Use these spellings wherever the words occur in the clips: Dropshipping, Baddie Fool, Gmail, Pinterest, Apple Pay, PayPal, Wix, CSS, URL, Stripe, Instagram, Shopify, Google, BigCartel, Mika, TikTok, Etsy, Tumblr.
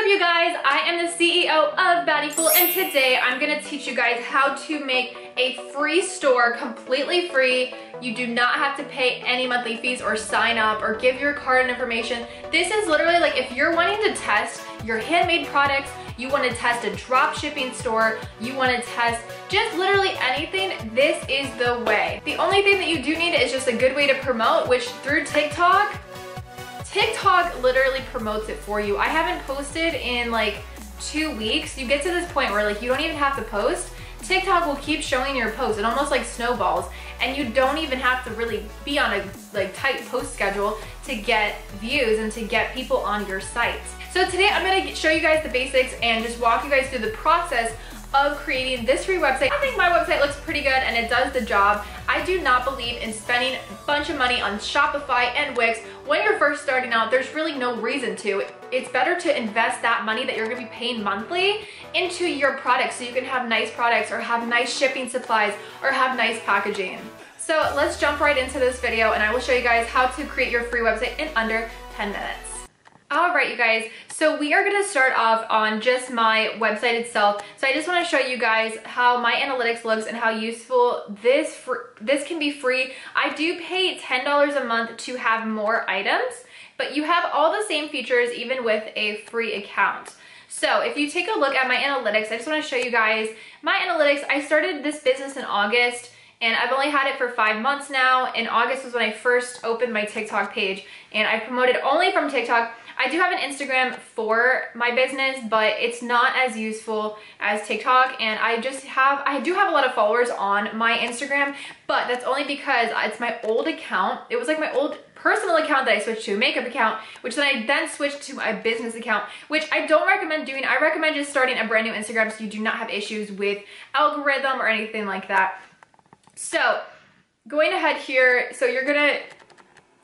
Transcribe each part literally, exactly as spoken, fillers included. What's up, you guys? I am the C E O of Baddie Fool, and today I'm gonna teach you guys how to make a free store completely free. You do not have to pay any monthly fees or sign up or give your card and information. This is literally like if you're wanting to test your handmade products, you wanna test a drop shipping store, you wanna test just literally anything, this is the way. The only thing that you do need is just a good way to promote, which through TikTok, TikTok literally promotes it for you. I haven't posted in like two weeks. You get to this point where like you don't even have to post. TikTok will keep showing your posts. It almost like snowballs, and you don't even have to really be on a like tight post schedule to get views and to get people on your site. So today I'm gonna show you guys the basics and just walk you guys through the process of creating this free website. I think my website looks pretty good and it does the job. I do not believe in spending a bunch of money on Shopify and Wix. When you're first starting out, there's really no reason to. It's better to invest that money that you're gonna be paying monthly into your products so you can have nice products or have nice shipping supplies or have nice packaging. So let's jump right into this video and I will show you guys how to create your free website in under ten minutes. All right, you guys, so we are gonna start off on just my website itself. So I just wanna show you guys how my analytics looks and how useful this fr this can be free. I do pay ten dollars a month to have more items, but you have all the same features even with a free account. So if you take a look at my analytics, I just wanna show you guys my analytics. I started this business in August, and I've only had it for five months now. In August was when I first opened my TikTok page, and I promoted only from TikTok. I do have an Instagram for my business, but it's not as useful as TikTok, and I just have, I do have a lot of followers on my Instagram, but that's only because it's my old account. It was like my old personal account that I switched to, makeup account, which then I then switched to my business account, which I don't recommend doing. I recommend just starting a brand new Instagram so you do not have issues with algorithm or anything like that. So going ahead here, so you're gonna,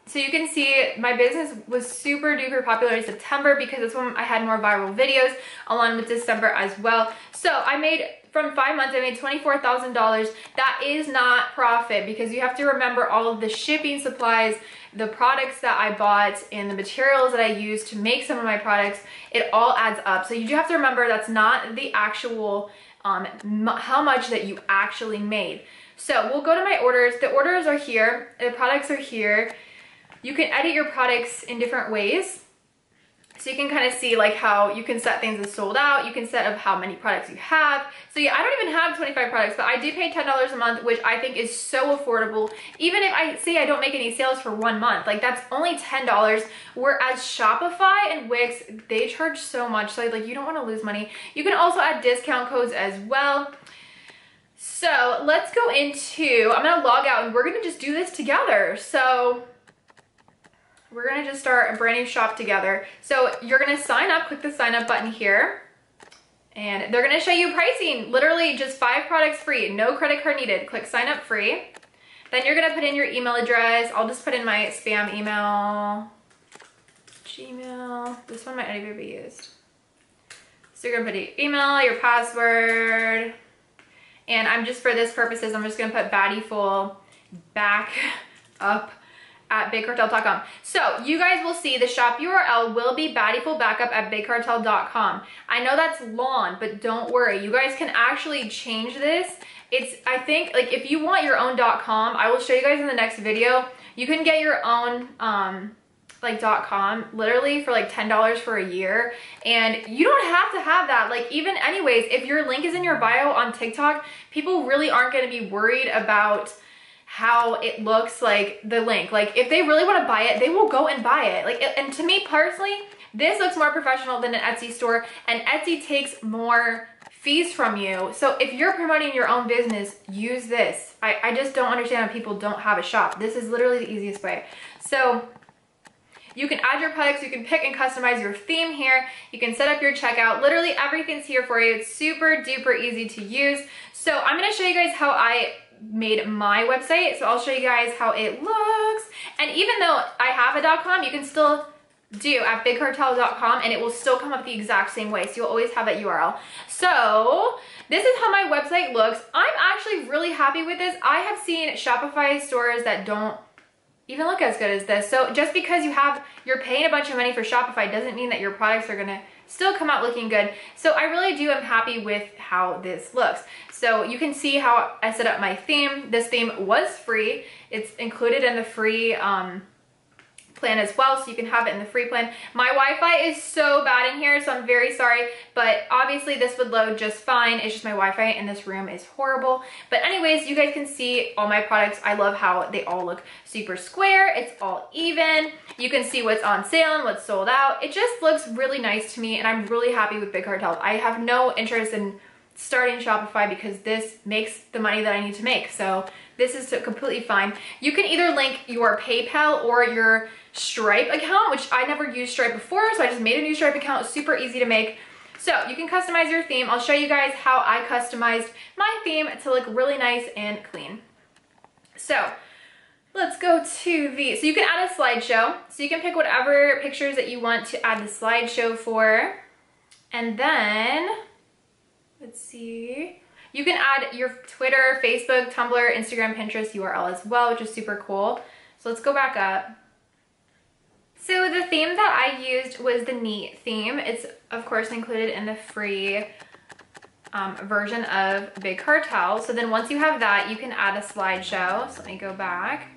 so you can see my business was super duper popular in September because that's when I had more viral videos along with December as well. So I made, from five months, I made twenty-four thousand dollars. That is not profit because you have to remember all of the shipping supplies, the products that I bought, and the materials that I used to make some of my products. It all adds up. So you do have to remember that's not the actual, um, how much that you actually made. So we'll go to my orders. The orders are here. The products are here. You can edit your products in different ways. So you can kind of see like how you can set things as sold out, you can set up how many products you have. So yeah, I don't even have twenty-five products, but I do pay ten dollars a month, which I think is so affordable. Even if I say I don't make any sales for one month, like that's only ten dollars. Whereas Shopify and Wix, they charge so much. So like you don't want to lose money. You can also add discount codes as well. So let's go into, I'm gonna log out and we're gonna just do this together. So we're gonna just start a brand new shop together. So you're gonna sign up, click the sign up button here, and they're gonna show you pricing. Literally just five products free, no credit card needed. Click sign up free. Then you're gonna put in your email address. I'll just put in my spam email, Gmail. This one might not even be used. So you're gonna put your email, your password, and I'm just, for this purposes, I'm just gonna put Baddie Fool back up at big cartel dot com. So you guys will see the shop U R L will be baddiefoolbackup at big cartel dot com. I know that's long, but don't worry. You guys can actually change this. It's, I think, like if you want your own .com, I will show you guys in the next video. You can get your own um, like .com literally for like ten dollars for a year. And you don't have to have that. Like even anyways, if your link is in your bio on TikTok, people really aren't going to be worried about how it looks, like the link. Like if they really want to buy it, they will go and buy it. Like, and to me personally, this looks more professional than an Etsy store, and Etsy takes more fees from you. So if you're promoting your own business, use this. I, I just don't understand how people don't have a shop. This is literally the easiest way. So you can add your products, you can pick and customize your theme here. You can set up your checkout. Literally everything's here for you. It's super duper easy to use. So I'm gonna show you guys how I made my website. So I'll show you guys how it looks. And even though I have a .com, you can still do at big cartel dot com and it will still come up the exact same way. So you'll always have that U R L. So this is how my website looks. I'm actually really happy with this. I have seen Shopify stores that don't even look as good as this. So just because you have, you're paying a bunch of money for Shopify doesn't mean that your products are gonna still come out looking good. So I really do am happy with how this looks. So you can see how I set up my theme. This theme was free. It's included in the free um, plan as well, so you can have it in the free plan. My Wi-Fi is so bad in here, so I'm very sorry, but obviously this would load just fine. It's just my Wi-Fi in this room is horrible. But anyways, you guys can see all my products. I love how they all look super square. It's all even. You can see what's on sale and what's sold out. It just looks really nice to me, and I'm really happy with Big Heart Health. I have no interest in starting Shopify because this makes the money that I need to make. So this is completely fine. You can either link your PayPal or your Stripe account, which I never used Stripe before, so I just made a new Stripe account. It's super easy to make. So you can customize your theme. I'll show you guys how I customized my theme to look really nice and clean. So let's go to the, so you can add a slideshow. So you can pick whatever pictures that you want to add the slideshow for. And then let's see, you can add your Twitter, Facebook, Tumblr, Instagram, Pinterest U R L as well, which is super cool. So let's go back up. So the theme that I used was the Neat theme. It's of course included in the free um, version of Big Heart Health. So then once you have that, you can add a slideshow. So let me go back.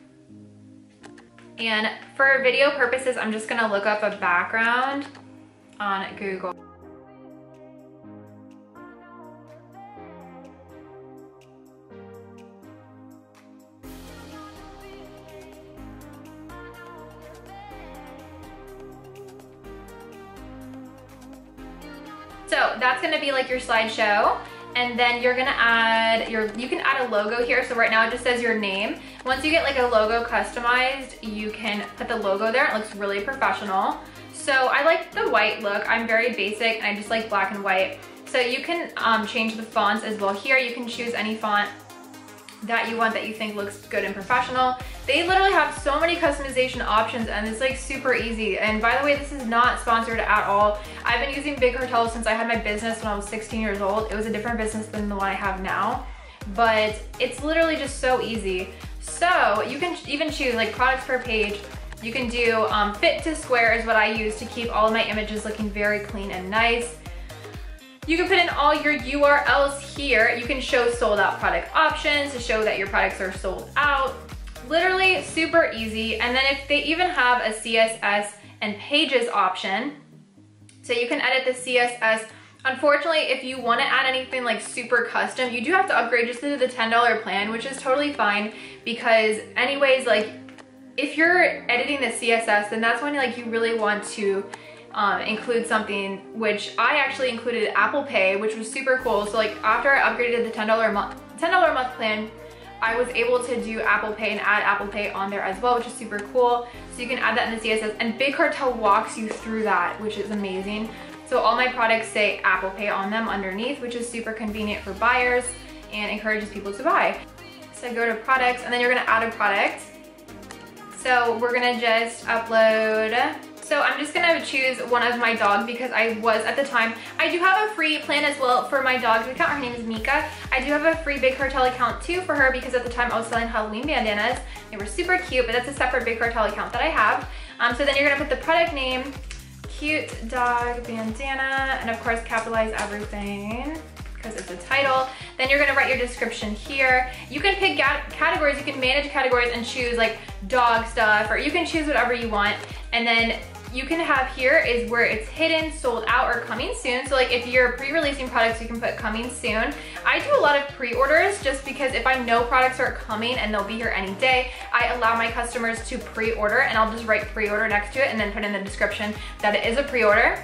And for video purposes, I'm just gonna look up a background on Google. So that's gonna be like your slideshow, and then you're gonna add your, you can add a logo here. So right now it just says your name. Once you get like a logo customized, you can put the logo there. It looks really professional. So I like the white look. I'm very basic and I just like black and white. So you can um, change the fonts as well here. You can choose any font that you want that you think looks good and professional. They literally have so many customization options and it's like super easy. And by the way, this is not sponsored at all. I've been using Big Heart Health since I had my business when I was sixteen years old. It was a different business than the one I have now, but it's literally just so easy. So you can even choose like products per page. You can do um, fit to square is what I use to keep all of my images looking very clean and nice. You can put in all your U R Ls here. You can show sold out product options to show that your products are sold out. Literally super easy. And then if they even have a C S S and pages option, so you can edit the C S S. Unfortunately, if you want to add anything like super custom, you do have to upgrade just to the ten dollar plan, which is totally fine because anyways, like if you're editing the C S S, then that's when like you really want to Um, include something, which I actually included Apple Pay, which was super cool. So like after I upgraded the ten dollar a month plan, I was able to do Apple Pay and add Apple Pay on there as well, which is super cool. So you can add that in the C S S, and Big Heart Health walks you through that, which is amazing. So all my products say Apple Pay on them underneath, which is super convenient for buyers and encourages people to buy. So go to products, and then you're gonna add a product. So we're gonna just upload. So I'm just gonna choose one of my dogs because I was at the time. I do have a free plan as well for my dog's account. Her name is Mika. I do have a free Big Heart Health account too for her because at the time I was selling Halloween bandanas. They were super cute, but that's a separate Big Heart Health account that I have. Um, so then you're gonna put the product name, cute dog bandana, and of course capitalize everything because it's a title. Then you're gonna write your description here. You can pick categories, you can manage categories and choose like dog stuff, or you can choose whatever you want. And then you can have here is where it's hidden, sold out, or coming soon. So like if you're pre-releasing products, you can put coming soon. I do a lot of pre-orders just because if I know products are coming and they'll be here any day, I allow my customers to pre-order, and I'll just write pre-order next to it and then put in the description that it is a pre-order.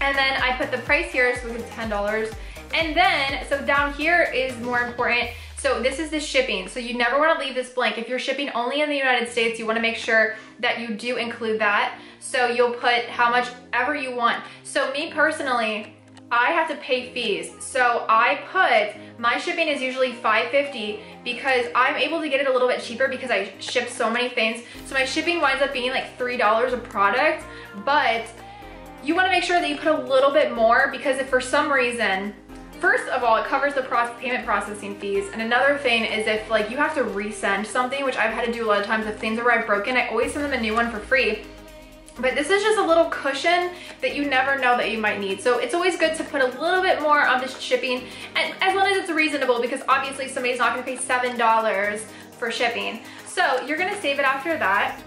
And then I put the price here, so it's ten dollars. And then, so down here is more important. So this is the shipping. So you never want to leave this blank. If you're shipping only in the United States, you want to make sure that you do include that. So you'll put how much ever you want. So me personally, I have to pay fees. So I put, my shipping is usually five fifty because I'm able to get it a little bit cheaper because I ship so many things. So my shipping winds up being like three dollars a product, but you want to make sure that you put a little bit more because if for some reason First of all, it covers the pro- payment processing fees, and another thing is if like you have to resend something, which I've had to do a lot of times with things where I've broken, I always send them a new one for free. But this is just a little cushion that you never know that you might need. So it's always good to put a little bit more on the shipping, and as long as it's reasonable, because obviously somebody's not gonna pay seven dollars for shipping. So you're gonna save it after that.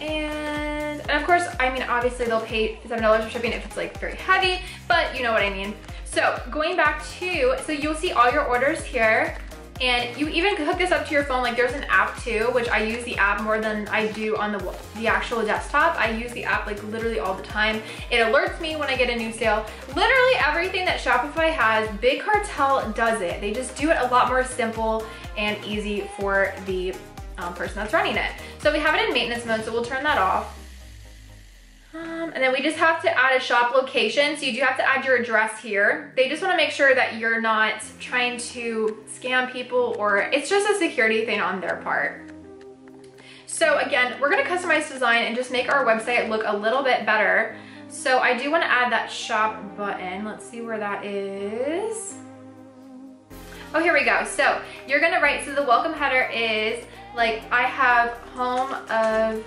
And, and of course, I mean, obviously they'll pay seven dollars for shipping if it's like very heavy, but you know what I mean. So going back to, so you'll see all your orders here, and you even hook this up to your phone. Like there's an app too, which I use the app more than I do on the, the actual desktop. I use the app like literally all the time. It alerts me when I get a new sale. Literally everything that Shopify has, Big Cartel does it. They just do it a lot more simple and easy for the um, person that's running it. So we have it in maintenance mode, so we'll turn that off. Um, and then we just have to add a shop location. So you do have to add your address here. They just want to make sure that you're not trying to scam people, or it's just a security thing on their part. So again, we're going to customize design and just make our website look a little bit better. So I do want to add that shop button. Let's see where that is. Oh, here we go. So you're going to write, so the welcome header is like, I have home of.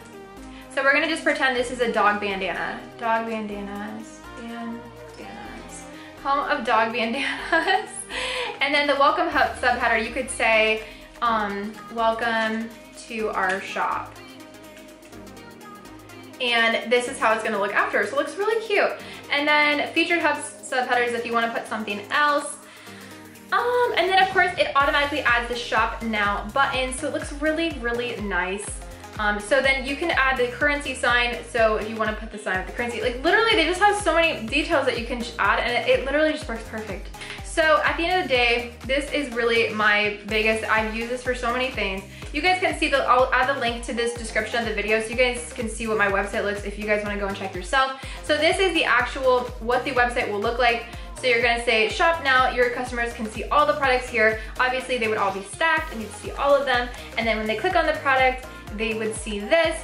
So we're gonna just pretend this is a dog bandana. Dog bandanas, bandanas. Home of dog bandanas. And then the welcome hub subheader, you could say, um, welcome to our shop. And this is how it's gonna look after. So it looks really cute. And then featured hub subheaders if you wanna put something else. Um, and then of course it automatically adds the shop now button. So it looks really, really nice. Um, so then you can add the currency sign, so if you want to put the sign with the currency, like literally they just have so many details that you can add, and it, it literally just works perfect. So at the end of the day, this is really my biggest, I've used this for so many things. You guys can see, the, I'll add the link to this description of the video so you guys can see what my website looks if you guys want to go and check yourself. So this is the actual, what the website will look like. So you're gonna say shop now, your customers can see all the products here. Obviously they would all be stacked and you'd see all of them. And then when they click on the product, they would see this.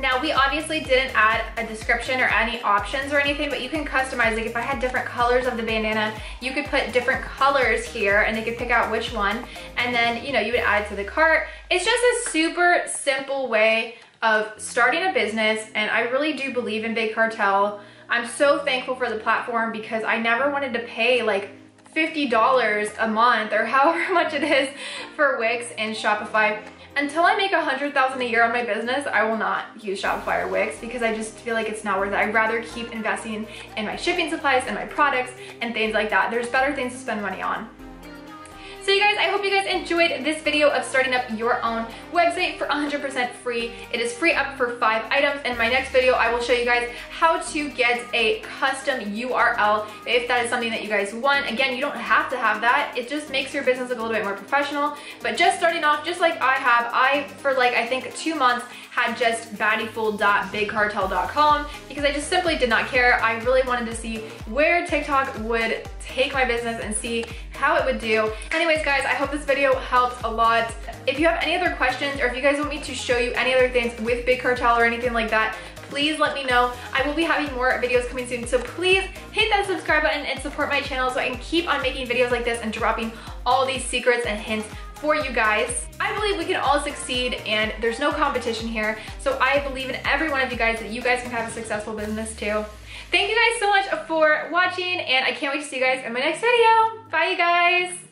Now we obviously didn't add a description or any options or anything, but you can customize, like if I had different colors of the bandana, you could put different colors here and they could pick out which one. And then, you know, you would add to the cart. It's just a super simple way of starting a business, and I really do believe in Big Cartel. I'm so thankful for the platform because I never wanted to pay like fifty dollars a month or however much it is for Wix and Shopify. Until I make one hundred thousand dollars a year on my business, I will not use Shopify or Wix because I just feel like it's not worth it. I'd rather keep investing in my shipping supplies and my products and things like that. There's better things to spend money on. So you guys, I hope you guys enjoyed this video of starting up your own website for one hundred percent free. It is free up for five items. In my next video, I will show you guys how to get a custom U R L if that is something that you guys want. Again, you don't have to have that. It just makes your business look a little bit more professional. But just starting off, just like I have, I, for like, I think two months, had just baddiefool dot big cartel dot com because I just simply did not care. I really wanted to see where TikTok would take my business and see how it would do. Anyways, guys, I hope this video helps a lot. If you have any other questions, or if you guys want me to show you any other things with Big Cartel or anything like that, please let me know. I will be having more videos coming soon, so please hit that subscribe button and support my channel so I can keep on making videos like this and dropping all these secrets and hints for you guys. I believe we can all succeed, and there's no competition here. So I believe in every one of you guys that you guys can have a successful business too. Thank you guys so much for watching, and I can't wait to see you guys in my next video. Bye you guys.